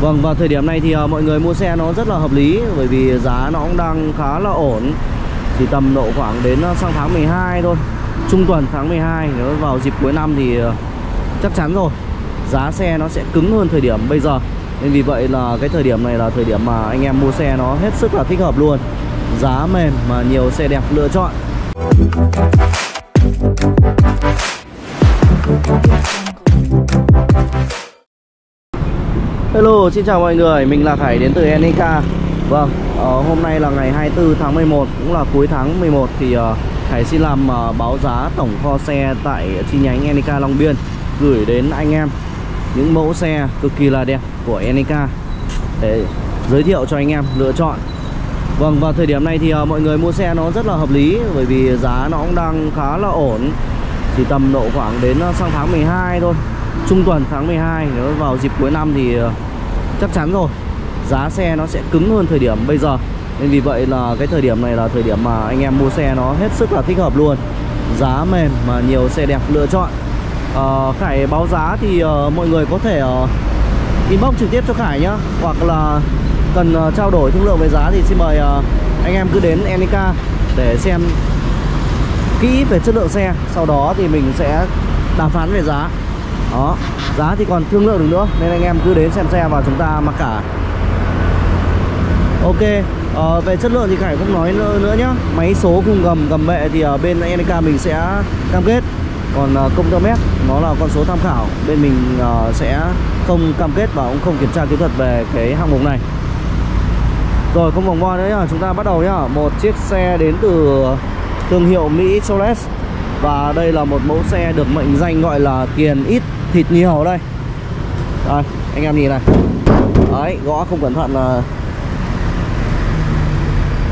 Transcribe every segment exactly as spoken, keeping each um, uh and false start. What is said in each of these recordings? Vâng, vào thời điểm này thì mọi người mua xe nó rất là hợp lý, bởi vì giá nó cũng đang khá là ổn, thì tầm độ khoảng đến sang tháng mười hai thôi, trung tuần tháng mười hai. Nếu vào dịp cuối năm thì chắc chắn rồi, giá xe nó sẽ cứng hơn thời điểm bây giờ. Nên vì vậy là cái thời điểm này là thời điểm mà anh em mua xe nó hết sức là thích hợp luôn. Giá mềm mà nhiều xe đẹp lựa chọn. Hello, xin chào mọi người, mình là Khải đến từ ENICA. Vâng, uh, hôm nay là ngày hai mươi tư tháng mười một, cũng là cuối tháng mười một. Thì uh, Khải xin làm uh, báo giá tổng kho xe tại chi nhánh ENICA Long Biên, gửi đến anh em những mẫu xe cực kỳ là đẹp của ENICA để giới thiệu cho anh em lựa chọn. Vâng, vào thời điểm này thì uh, mọi người mua xe nó rất là hợp lý, bởi vì giá nó cũng đang khá là ổn, thì tầm độ khoảng đến sang tháng mười hai thôi, trung tuần tháng mười hai. Nếu vào dịp cuối năm thì chắc chắn rồi, giá xe nó sẽ cứng hơn thời điểm bây giờ. Nên vì vậy là cái thời điểm này là thời điểm mà anh em mua xe nó hết sức là thích hợp luôn. Giá mềm mà nhiều xe đẹp lựa chọn. à, Khải báo giá thì uh, mọi người có thể uh, inbox trực tiếp cho Khải nhá, hoặc là cần uh, trao đổi thương lượng về giá thì xin mời uh, anh em cứ đến ENICA để xem kỹ về chất lượng xe, sau đó thì mình sẽ đàm phán về giá. Đó, giá thì còn thương lượng được nữa, nên anh em cứ đến xem xe và chúng ta mặc cả. Ok, à, về chất lượng thì Khải cũng nói nữa, nữa nhá. Máy số khung gầm, gầm bệ thì ở bên ENICA mình sẽ cam kết, còn công tơ mét nó là con số tham khảo, bên mình uh, sẽ không cam kết và cũng không kiểm tra kỹ thuật về cái hạng mục này. Rồi, không vòng vo nữa nhá, chúng ta bắt đầu nhá. Một chiếc xe đến từ thương hiệu Mỹ Celest, và đây là một mẫu xe được mệnh danh gọi là tiền ít thịt nhiều đây. Đây, anh em nhìn này. Đấy, gõ không cẩn thận là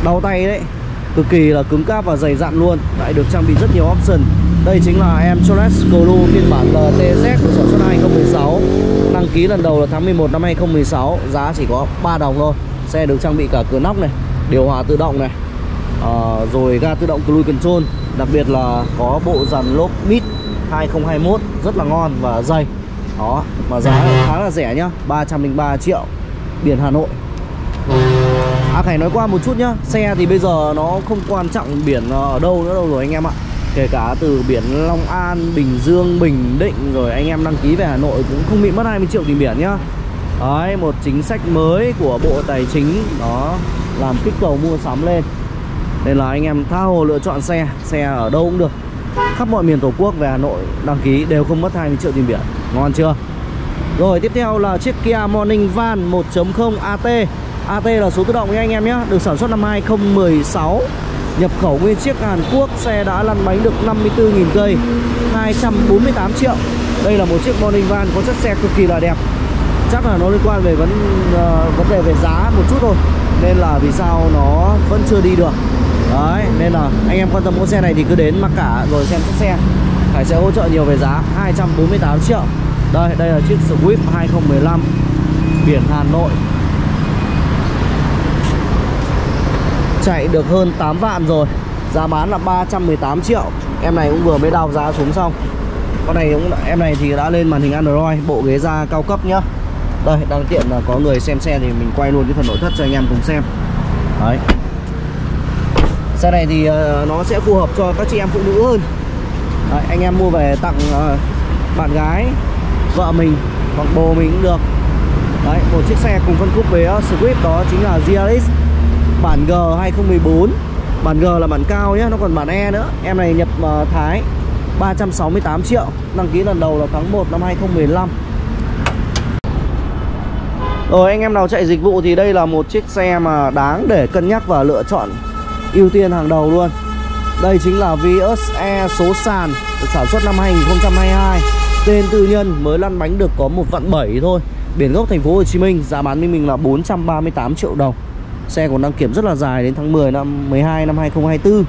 đau tay đấy. Cực kỳ là cứng cáp và dày dặn luôn. Lại được trang bị rất nhiều option. Đây chính là em Chevrolet Cruze phiên bản lờ tê dét của sản xuất hai không một sáu. Đăng ký lần đầu là tháng mười một năm hai không một sáu. Giá chỉ có ba đồng thôi. Xe được trang bị cả cửa nóc này, điều hòa tự động này, à, rồi ga tự động cruise control. Đặc biệt là có bộ dàn lốp mít hai không hai mốt rất là ngon và dày. Đó, mà giá khá là rẻ nhá, ba trăm linh ba triệu, biển Hà Nội. À, Khải nói qua một chút nhá, xe thì bây giờ nó không quan trọng biển ở đâu nữa đâu rồi anh em ạ. Kể cả từ biển Long An, Bình Dương, Bình Định, rồi anh em đăng ký về Hà Nội cũng không bị mất hai mươi triệu tiền biển nhá. Đấy, một chính sách mới của Bộ Tài chính đó làm kích cầu mua sắm lên, nên là anh em tha hồ lựa chọn xe, xe ở đâu cũng được, khắp mọi miền Tổ quốc về Hà Nội đăng ký đều không mất hai mươi triệu tiền biển. Ngon chưa? Rồi, tiếp theo là chiếc Kia Morning Van một chấm không a tê. a tê là số tự động nha anh em nhé. Được sản xuất năm hai không một sáu, nhập khẩu nguyên chiếc Hàn Quốc. Xe đã lăn bánh được năm mươi tư nghìn cây, hai trăm bốn mươi tám triệu. Đây là một chiếc Morning Van có chất xe cực kỳ là đẹp. Chắc là nó liên quan về vấn, uh, vấn đề về giá một chút thôi, nên là vì sao nó vẫn chưa đi được. Đấy, nên là anh em quan tâm mẫu xe này thì cứ đến mặc cả rồi xem chiếc xe. Khải sẽ hỗ trợ nhiều về giá, hai trăm bốn mươi tám triệu. Đây, đây là chiếc Swift hai không một năm, biển Hà Nội. Chạy được hơn tám vạn rồi, giá bán là ba trăm mười tám triệu. Em này cũng vừa mới đào giá xuống xong. Con này cũng, em này thì đã lên màn hình Android, bộ ghế da cao cấp nhá. Đây, đang tiện là có người xem xe thì mình quay luôn cái phần nội thất cho anh em cùng xem. Đấy, xe này thì nó sẽ phù hợp cho các chị em phụ nữ hơn. Đấy, anh em mua về tặng uh, bạn gái, vợ mình hoặc bồ mình cũng được. Đấy, một chiếc xe cùng phân khúc với Swift đó chính là Gialis bản G hai không một bốn. Bản G là bản cao nhé, nó còn bản E nữa. Em này nhập uh, Thái, ba trăm sáu mươi tám triệu. Đăng ký lần đầu là tháng một năm hai không một năm. Rồi, anh em nào chạy dịch vụ thì đây là một chiếc xe mà đáng để cân nhắc và lựa chọn ưu tiên hàng đầu luôn. Đây chính là Vios E số sàn, được sản xuất năm hai không hai hai, tên tư nhân, mới lăn bánh được có một vạn bảy thôi, biển gốc Thành phố Hồ Chí Minh, giá bán với mình là bốn trăm ba mươi tám triệu đồng. Xe còn đăng kiểm rất là dài đến tháng mười năm mười hai năm hai không hai tư.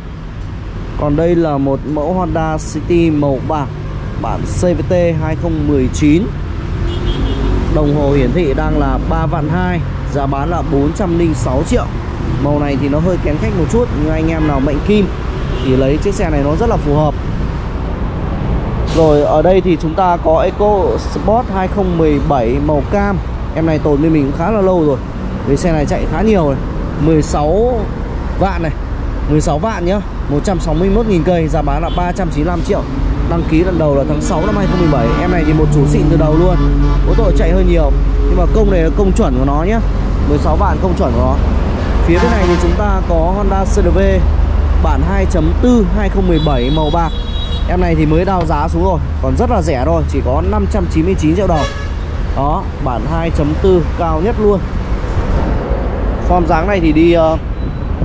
Còn đây là một mẫu Honda City màu bạc bản xê vê tê hai không một chín. Đồng hồ hiển thị đang là ba vạn hai, giá bán là bốn trăm linh sáu triệu. Màu này thì nó hơi kén khách một chút, nhưng anh em nào mệnh kim thì lấy chiếc xe này nó rất là phù hợp. Rồi, ở đây thì chúng ta có Eco Sport hai không một bảy màu cam, Em này tồn bên mình cũng khá là lâu rồi. Cái xe này chạy khá nhiều này, mười sáu vạn này, mười sáu vạn nhá, một trăm sáu mươi mốt nghìn cây, giá bán là ba trăm chín mươi lăm triệu. Đăng ký lần đầu là tháng sáu năm hai nghìn không trăm mười bảy. Em này thì một chú xịn từ đầu luôn. Ô tô chạy hơi nhiều, nhưng mà công này là công chuẩn của nó nhá, mười sáu vạn công chuẩn của nó. Phía bên này thì chúng ta có Honda xê rờ vê bản hai chấm bốn hai nghìn không trăm mười bảy màu bạc. Em này thì mới đao giá xuống rồi, còn rất là rẻ thôi, chỉ có năm trăm chín mươi chín triệu đồng. Đó, bản hai chấm bốn cao nhất luôn. Form dáng này thì đi uh,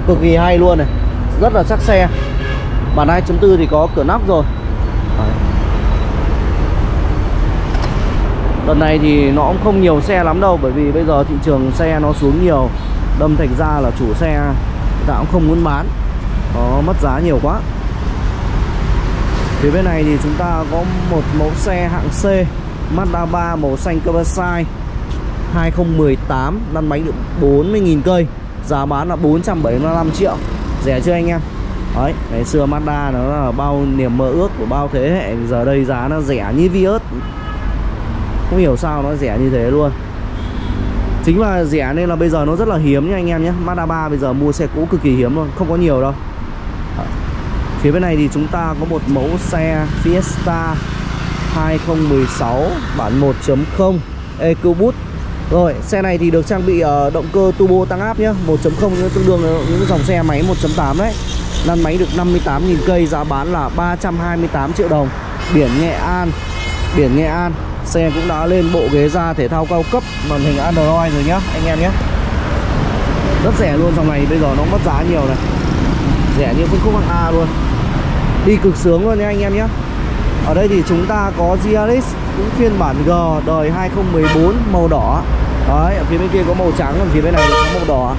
cực kỳ hay luôn này, rất là chắc xe. Bản hai chấm bốn thì có cửa nóc rồi. Lần này thì nó cũng không nhiều xe lắm đâu, bởi vì bây giờ thị trường xe nó xuống nhiều, đâm thành ra là chủ xe người ta cũng không muốn bán, nó mất giá nhiều quá. Phía bên này thì chúng ta có một mẫu xe hạng C, Mazda ba màu xanh Kerbside hai nghìn không trăm mười tám, lăn bánh được bốn mươi nghìn cây, giá bán là bốn trăm bảy mươi lăm triệu. Rẻ chưa anh em? Đấy, ngày xưa Mazda nó là bao niềm mơ ước của bao thế hệ, giờ đây giá nó rẻ như Vios, không hiểu sao nó rẻ như thế luôn. Chính là rẻ nên là bây giờ nó rất là hiếm nha anh em nhé. Mazda ba bây giờ mua xe cũ cực kỳ hiếm luôn, không có nhiều đâu. Phía bên này thì chúng ta có một mẫu xe Fiesta hai nghìn không trăm mười sáu bản một chấm không EcoBoost. Rồi, xe này thì được trang bị uh, động cơ turbo tăng áp nhá, một chấm không tương đương với những dòng xe máy một chấm tám đấy. Lăn máy được năm mươi tám nghìn cây, giá bán là ba trăm hai mươi tám triệu đồng. Biển Nghệ An, biển Nghệ An. Xe cũng đã lên bộ ghế da thể thao cao cấp, màn hình Android rồi nhá anh em nhé. Rất rẻ luôn, dòng này bây giờ nó mất giá nhiều này, rẻ như phân khúc hạng A luôn, đi cực sướng luôn nha anh em nhé. Ở đây thì chúng ta có Gialis, cũng phiên bản G đời hai nghìn không trăm mười bốn màu đỏ. Đấy, ở phía bên kia có màu trắng, còn phía bên này có màu đỏ.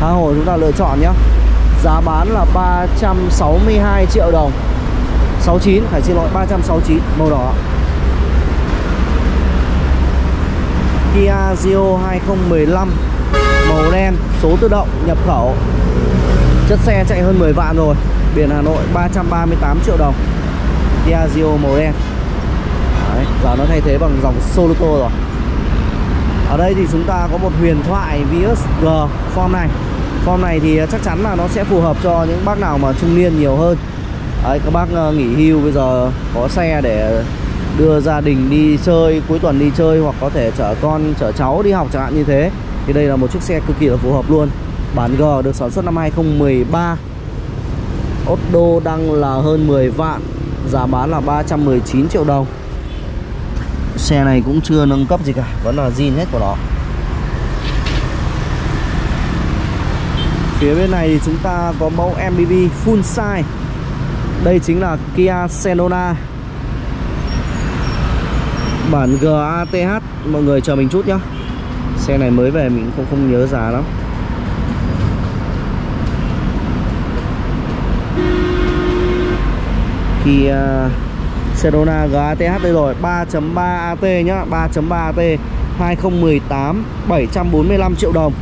Tha hồ chúng ta lựa chọn nhá. Giá bán là ba trăm sáu mươi hai triệu đồng. sáu mươi chín, phải xin lỗi, ba trăm sáu mươi chín màu đỏ. Kia Rio hai nghìn không trăm mười lăm màu đen, số tự động, nhập khẩu. Chất xe chạy hơn mười vạn rồi. Biển Hà Nội ba trăm ba mươi tám triệu đồng. Kia Rio màu đen. Đấy, giờ nó thay thế bằng dòng Sorento rồi. Ở đây thì chúng ta có một huyền thoại Vios G form này. Form này thì chắc chắn là nó sẽ phù hợp cho những bác nào mà trung niên nhiều hơn. Đấy, các bác nghỉ hưu bây giờ có xe để đưa gia đình đi chơi, cuối tuần đi chơi, hoặc có thể chở con, chở cháu đi học chẳng hạn như thế, thì đây là một chiếc xe cực kỳ là phù hợp luôn. Bản G được sản xuất năm hai nghìn không trăm mười ba, ốt đô đang là hơn mười vạn, giá bán là ba trăm mười chín triệu đồng. Xe này cũng chưa nâng cấp gì cả, vẫn là zin hết của nó. Phía bên này thì chúng ta có mẫu em pê vê full size. Đây chính là Kia Sedona bản GATH. Mọi người chờ mình chút nhá, xe này mới về mình không không nhớ giá lắm. Kia Sedona GATH đây rồi, ba chấm ba A T nhá, ba chấm ba A T hai nghìn không trăm mười tám, bảy trăm bốn mươi lăm triệu đồng.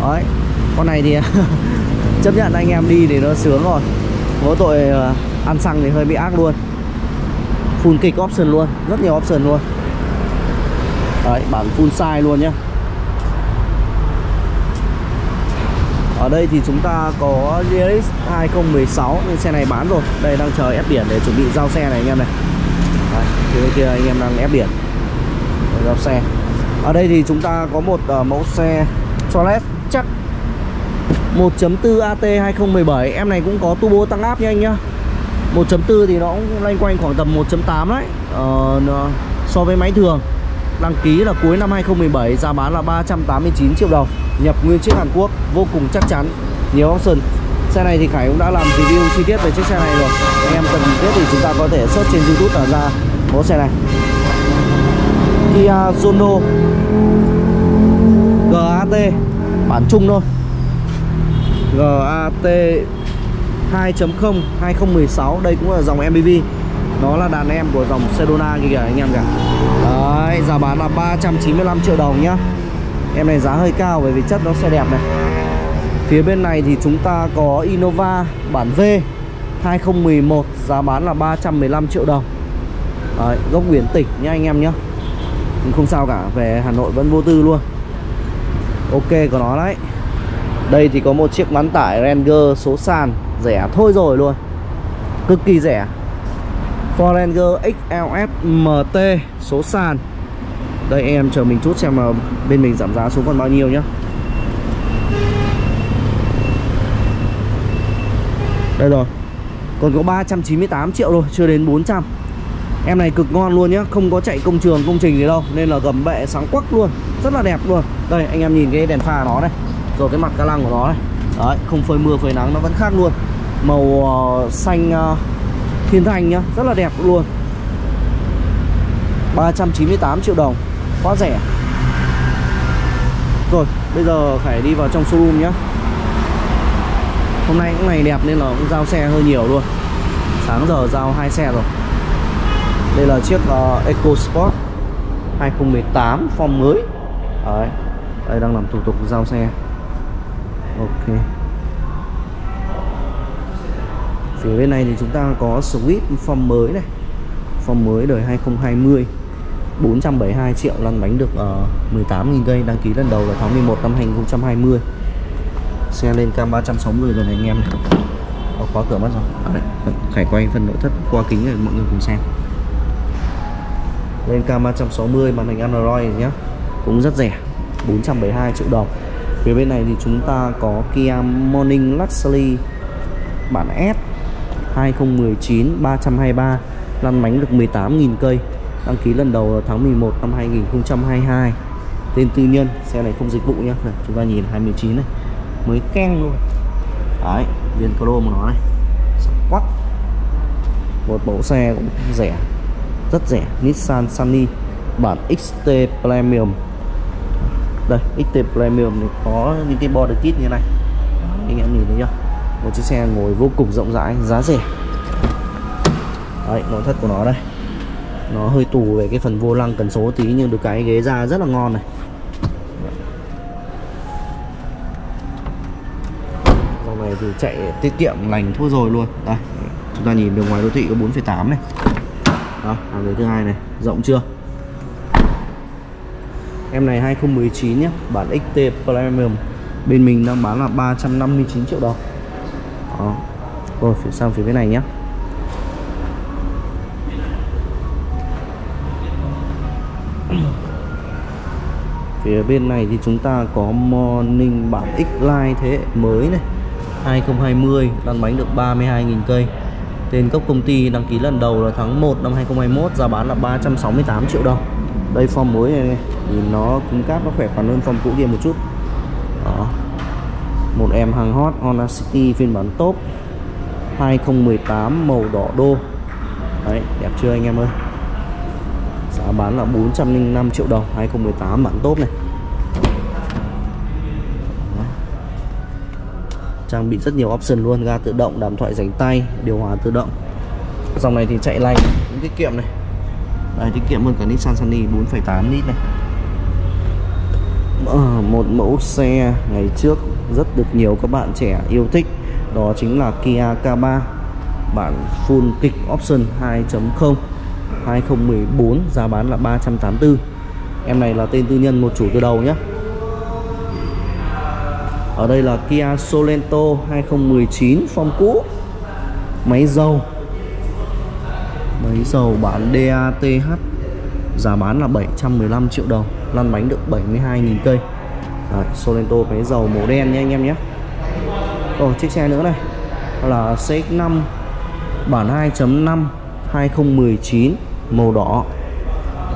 Đấy, con này thì chấp nhận anh em đi thì nó sướng rồi. Mỗi tội ăn xăng thì hơi bị ác luôn. Full kick option luôn, rất nhiều option luôn. Đấy, bản full size luôn nhé. Ở đây thì chúng ta có giê rờ ích hai nghìn không trăm mười sáu, nhưng xe này bán rồi. Đây đang chờ ép biển để chuẩn bị giao xe này anh em này. Đấy, phía bên kia anh em đang ép biển để giao xe. Ở đây thì chúng ta có một uh, mẫu xe Soilet chắc một chấm bốn A T hai nghìn không trăm mười bảy. Em này cũng có turbo tăng áp nha anh nhá. một chấm bốn thì nó cũng loanh quanh khoảng tầm một chấm tám đấy, ờ, so với máy thường. Đăng ký là cuối năm hai nghìn không trăm mười bảy, giá bán là ba trăm tám mươi chín triệu đồng. Nhập nguyên chiếc Hàn Quốc, vô cùng chắc chắn, nhiều option. Xe này thì Khải cũng đã làm review chi tiết về chiếc xe này rồi, anh em cần biết thì chúng ta có thể search trên YouTube là ra mẫu xe này. Kia Rondo giê a tê bản chung thôi, giê a tê hai chấm không hai nghìn không trăm mười sáu. Đây cũng là dòng em pê vê, nó là đàn em của dòng Sedona kìa anh em cả. Đấy, giá bán là ba trăm chín mươi lăm triệu đồng nhá. Em này giá hơi cao bởi vì chất nó xe đẹp này. Phía bên này thì chúng ta có Innova bản V hai nghìn không trăm mười một, giá bán là ba trăm mười lăm triệu đồng. Đấy, gốc Nguyễn Tịch nhá anh em nhá. cũng không sao cả, về Hà Nội vẫn vô tư luôn. Ok của nó đấy. Đây thì có một chiếc bán tải Ranger số sàn rẻ thôi rồi luôn, cực kỳ rẻ. Ford Ranger ích lờ ét em tê số sàn. Đây em chờ mình chút xem mà bên mình giảm giá xuống còn bao nhiêu nhá. Đây rồi, còn có ba trăm chín mươi tám triệu thôi, chưa đến bốn trăm. Em này cực ngon luôn nhá, không có chạy công trường, công trình gì đâu, nên là gầm bệ sáng quắc luôn, rất là đẹp luôn. Đây anh em nhìn cái đèn pha của nó này, rồi cái mặt ca lăng của nó này. Đấy, không phơi mưa phơi nắng nó vẫn khác luôn. Màu uh, xanh uh, thiên thanh nhá, rất là đẹp luôn. Ba trăm chín mươi tám triệu đồng, quá rẻ. Rồi, bây giờ phải đi vào trong showroom nhá. Hôm nay cũng ngày đẹp nên là cũng giao xe hơi nhiều luôn. Sáng giờ giao hai xe rồi. Đây là chiếc uh, Eco Sport hai không một tám form mới. Đấy, đây đang làm thủ tục giao xe. Ok. Phía bên này thì chúng ta có Swift form mới này. Form mới đời hai không hai không, bốn trăm bảy mươi hai triệu, lăn bánh được uh, mười tám nghìn cây, đăng ký lần đầu là tháng mười một năm hai nghìn không trăm hai mươi. Xe lên cam ba trăm sáu mươi rồi này anh em này. Có khóa cửa mất rồi. À, đây, Khải quay phần nội thất qua kính để mọi người cùng xem. Lên cam ba trăm sáu mươi, màn hình Android nhé, cũng rất rẻ, bốn trăm bảy mươi hai triệu đồng. Phía bên này thì chúng ta có Kia Morning Luxury bản S hai không một chín ba trăm hai mươi ba, lăn bánh được mười tám nghìn cây, đăng ký lần đầu là tháng mười một năm hai nghìn không trăm hai mươi hai. Tên tư nhân, xe này không dịch vụ nhé. Chúng ta nhìn hai mươi chín này, mới keng luôn. Đấy, viên chrome của nó này sắc quắc. Một mẫu xe cũng rẻ, rất rẻ, Nissan Sunny bản ích tê Premium. Đây, ích tê Premium này có những cái body kit như này, anh em nhìn thấy chưa? Một chiếc xe ngồi vô cùng rộng rãi, giá rẻ. Đấy, nội thất của nó đây, nó hơi tù về cái phần vô lăng cần số tí, nhưng được cái ghế da rất là ngon này. Dòng này thì chạy tiết kiệm lành thua rồi luôn. Đây, chúng ta nhìn đường ngoài đô thị có bốn phẩy tám này. Đó, hàng ghế thứ hai này, rộng chưa? Em này hai không một chín nhé, bản ích tê Premium. Bên mình đang bán là ba trăm năm mươi chín triệu đồng. Đó. Rồi, phải sang phía bên này nhé. Phía bên này thì chúng ta có Morning bản X-Line thế hệ mới này, hai không hai không, lăn bánh được ba mươi hai nghìn cây. Tên cấp công ty, đăng ký lần đầu là tháng một năm hai nghìn không trăm hai mươi mốt, giá bán là ba trăm sáu mươi tám triệu đồng. Đây form mới này, này. Nhìn nó cứng cáp, nó khỏe khoắn hơn form cũ kia một chút. Đó. Một em hàng hot Honda City phiên bản top hai không một tám màu đỏ đô. Đấy, đẹp chưa anh em ơi? Giá bán là bốn trăm linh năm triệu đồng, hai không một tám bản top này. Đó. Trang bị rất nhiều option luôn, ga tự động, đàm thoại rảnh tay, điều hòa tự động. Dòng này thì chạy lành, cũng tiết kiệm này. Đây, tiết kiệm hơn cả Nissan Sunny bốn phẩy tám lít này. Một mẫu xe ngày trước rất được nhiều các bạn trẻ yêu thích, đó chính là Kia K ba bản full kick option hai chấm không hai không một bốn, giá bán là ba trăm tám mươi tư. Em này là tên tư nhân, một chủ từ đầu nhé. Ở đây là Kia Sorento hai không một chín form cũ, máy dầu máy dầu bản đê a tê hát, giá bán là bảy trăm mười lăm triệu đồng, lăn bánh được bảy mươi hai nghìn cây. Đấy, Sorento máy dầu màu đen nha anh em nhé. Rồi, chiếc xe nữa này là xê ích năm bản hai chấm năm hai không một chín màu đỏ.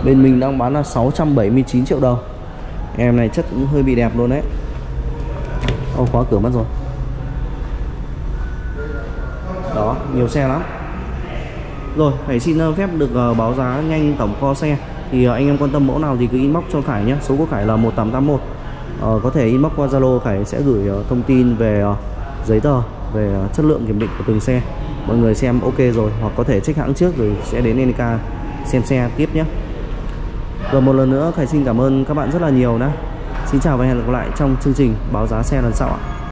Bên mình đang bán là sáu trăm bảy mươi chín triệu đồng. Em này chất cũng hơi bị đẹp luôn đấy. Ô, khóa cửa mất rồi. Đó, nhiều xe lắm. Rồi, hãy xin phép được báo giá nhanh tổng kho xe. Thì anh em quan tâm mẫu nào thì cứ inbox cho Khải nhé. Số của Khải là một tám tám một. Ờ, có thể inbox qua Zalo, Khải sẽ gửi thông tin về giấy tờ, về chất lượng kiểm định của từng xe. Mọi người xem ok rồi, hoặc có thể check hãng trước rồi sẽ đến ENICA xem xe tiếp nhé. Rồi, một lần nữa Khải xin cảm ơn các bạn rất là nhiều nhé. Xin chào và hẹn gặp lại trong chương trình báo giá xe lần sau ạ.